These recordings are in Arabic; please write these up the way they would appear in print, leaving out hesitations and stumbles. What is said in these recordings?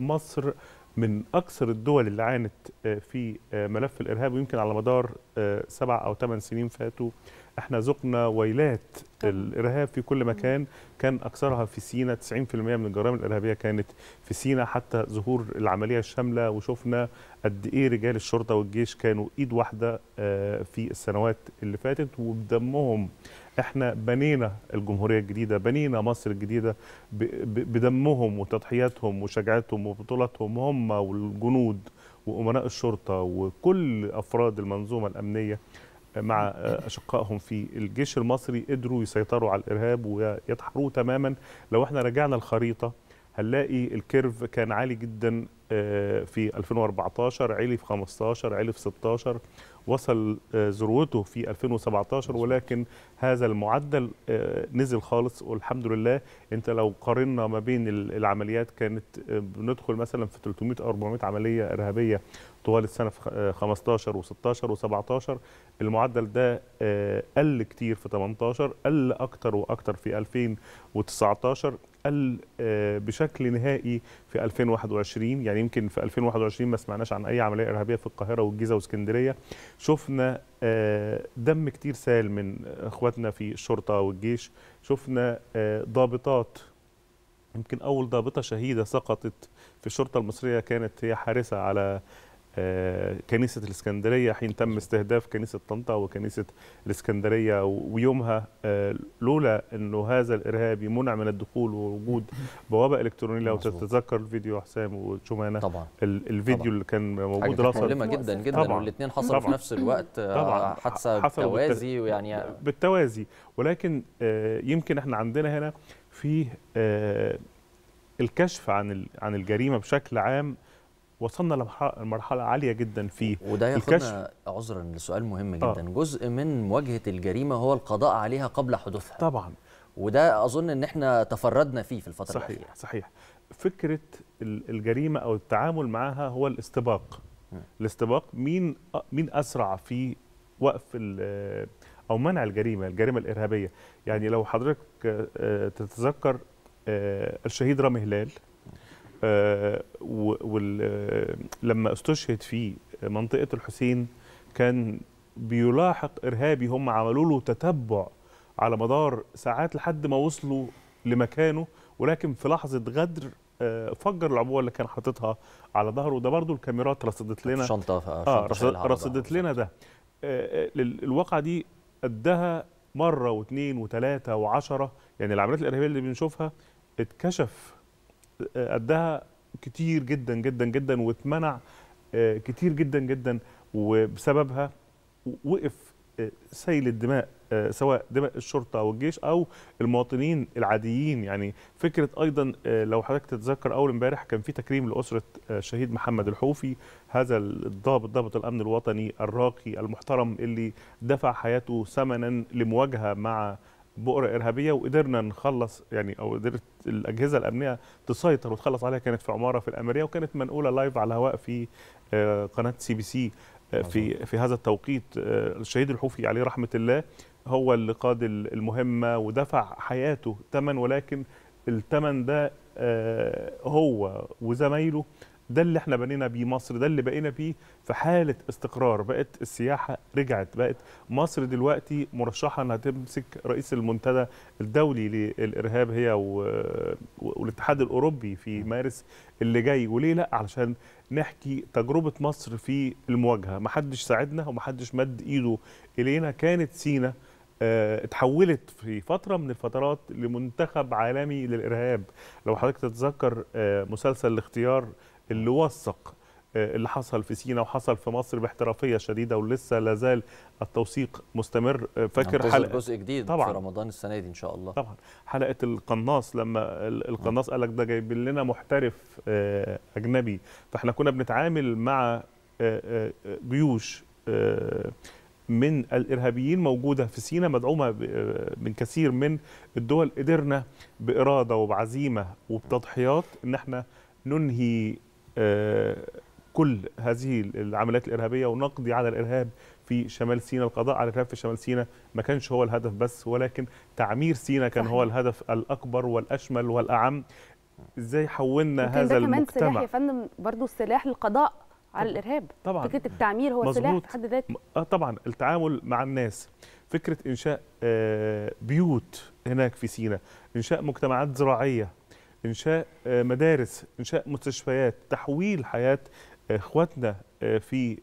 مصر من أكثر الدول اللي عانت في ملف الإرهاب، ويمكن على مدار 7 أو 8 سنين فاتوا احنا ذقنا ويلات الإرهاب في كل مكان، كان أكثرها في سيناء. 90% من الجرائم الإرهابية كانت في سيناء، حتى ظهور العملية الشاملة، وشفنا قد إيه رجال الشرطة والجيش كانوا إيد واحدة في السنوات اللي فاتت، وبدمهم احنا بنينا الجمهورية الجديدة، بنينا مصر الجديدة بدمهم وتضحياتهم وشجاعتهم وبطولاتهم هم والجنود وأمناء الشرطة وكل أفراد المنظومة الأمنية مع أشقائهم في الجيش المصري، قدروا يسيطروا على الإرهاب ويدحروه تماما. لو احنا رجعنا الخريطة هنلاقي الكيرف كان عالي جدا في 2014، عالي في 15، عالي في 16، وصل ذروته في 2017، ولكن هذا المعدل نزل خالص والحمد لله. انت لو قارنا ما بين العمليات، كانت بندخل مثلا في 300 أو 400 عملية إرهابية طوال السنة في 15 و16 و17، المعدل ده قل كتير في 18، قل أكتر وأكتر في 2019، قل بشكل نهائي في 2021. يعني يمكن في 2021 ما سمعناش عن أي عملية إرهابية في القاهرة والجيزة واسكندرية. شفنا دم كتير سال من إخواتنا في الشرطة والجيش، شفنا ضابطات، يمكن أول ضابطة شهيدة سقطت في الشرطة المصرية كانت هي حارسة على كنيسة الإسكندرية حين تم استهداف كنيسة طنطا وكنيسة الإسكندرية، ويومها لولا أنه هذا الإرهابي منع من الدخول ووجود بوابة إلكترونية. لو تتذكر الفيديو حسام وشمانة، طبعا الفيديو طبعا اللي كان موجود، رصد مؤلمة جدا جدا، والاثنين حصلوا في نفس الوقت، حادثة بالتوازي، ويعني بالتوازي. ولكن يمكن احنا عندنا هنا في الكشف عن الجريمة بشكل عام وصلنا لمرحلة عالية جدا فيه، وده ياخدنا عذرا لسؤال مهم جدا. جزء من مواجهة الجريمة هو القضاء عليها قبل حدوثها طبعا، وده أظن أن احنا تفردنا فيه في الفترة الأخيرة. صحيح. فكرة الجريمة أو التعامل معها هو الاستباق. الاستباق، مين أسرع في وقف أو منع الجريمة الإرهابية. يعني لو حضرتك تتذكر الشهيد رامي هلال، لما استشهد في منطقة الحسين كان بيلاحق إرهابي، هم عملوا له تتبع على مدار ساعات لحد ما وصلوا لمكانه، ولكن في لحظة غدر فجر العبوة اللي كان حاططها على ظهره. وده برضو الكاميرات رصدت لنا شنطة رصدت لنا ده. الواقعة دي قدها مرة واثنين وثلاثة و10، يعني العمليات الإرهابية اللي بنشوفها اتكشف قدها كتير جدا جدا جدا، واتمنع كتير جدا جدا، وبسببها وقف سيل الدماء، سواء دماء الشرطه او الجيش او المواطنين العاديين. يعني فكره ايضا لو حضرتك تتذكر اول امبارح كان في تكريم لاسره شهيد محمد الحوفي، هذا الضابط، ضابط الامن الوطني الراقي المحترم اللي دفع حياته ثمنا لمواجهه مع بؤرة إرهابية، وقدرنا نخلص، يعني أو قدرت الأجهزة الأمنية تسيطر وتخلص عليها. كانت في عمارة في الأميرية، وكانت منقولة لايف على الهواء في قناة CBC في هذا التوقيت. الشهيد الحوفي عليه رحمة الله هو اللي قاد المهمة ودفع حياته ثمن، ولكن الثمن ده هو وزمايله، ده اللي احنا بنينا بيه مصر، ده اللي بقينا بيه في حالة استقرار. بقت السياحة رجعت، بقت مصر دلوقتي مرشحة انها تمسك رئيس المنتدى الدولي للإرهاب هي والاتحاد الأوروبي في مارس اللي جاي. وليه لا؟ علشان نحكي تجربة مصر في المواجهة. محدش ساعدنا ومحدش مد ايده الينا. كانت سينا اتحولت في فترة من الفترات لمنتخب عالمي للإرهاب. لو حضرتك تتذكر مسلسل الاختيار اللي وثق اللي حصل في سيناء وحصل في مصر باحترافيه شديده، ولسه لازال التوثيق مستمر. فاكر حلقه جزء جديد طبعًا في رمضان السنه دي ان شاء الله، طبعا حلقه القناص، لما القناص قال لك ده جايب لنا محترف اجنبي. فاحنا كنا بنتعامل مع جيوش من الإرهابيين موجودة في سيناء، مدعومة من كثير من الدول. قدرنا بإرادة وبعزيمة وبتضحيات إن احنا ننهي كل هذه العمليات الإرهابية ونقضي على الإرهاب في شمال سيناء. القضاء على الإرهاب في شمال سيناء ما كانش هو الهدف بس، ولكن تعمير سيناء كان هو الهدف الأكبر والأشمل والأعم. ازاي حولنا هذا المجتمع. ده كمان سلاح يا فندم، برضه سلاح للقضاء على الارهاب. طبعا فكره التعمير هو سلاح في حد ذاته. طبعا التعامل مع الناس، فكره انشاء بيوت هناك في سيناء، انشاء مجتمعات زراعيه، انشاء مدارس، انشاء مستشفيات، تحويل حياه اخواتنا في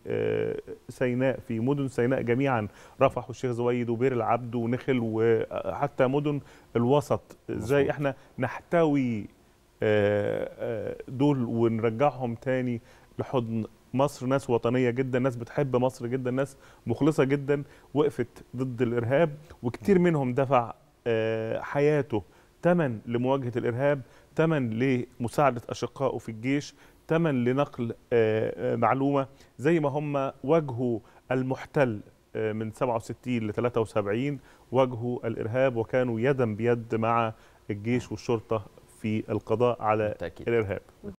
سيناء، في مدن سيناء جميعا، رفح والشيخ زويد وبير العبد ونخل وحتى مدن الوسط، ازاي احنا نحتوي دول ونرجعهم تاني لحضن مصر. ناس وطنيه جدا، ناس بتحب مصر جدا، ناس مخلصه جدا، وقفت ضد الارهاب، وكتير منهم دفع حياته ثمن لمواجهه الارهاب، ثمن لمساعده اشقائه في الجيش، ثمن لنقل معلومه. زي ما هم واجهوا المحتل من 67 ل 73 واجهوا الارهاب وكانوا يدا بيد مع الجيش والشرطه في القضاء على الارهاب.